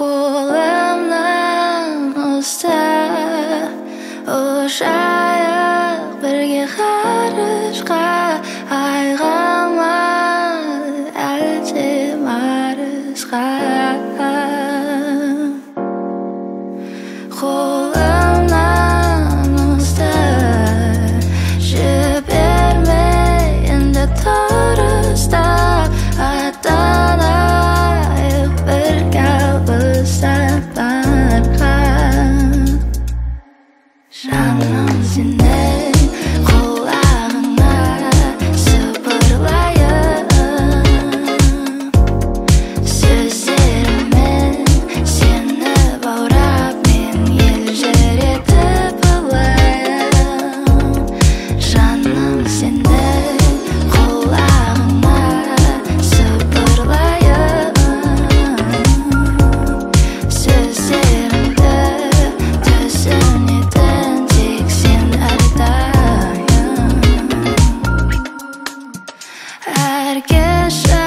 I guess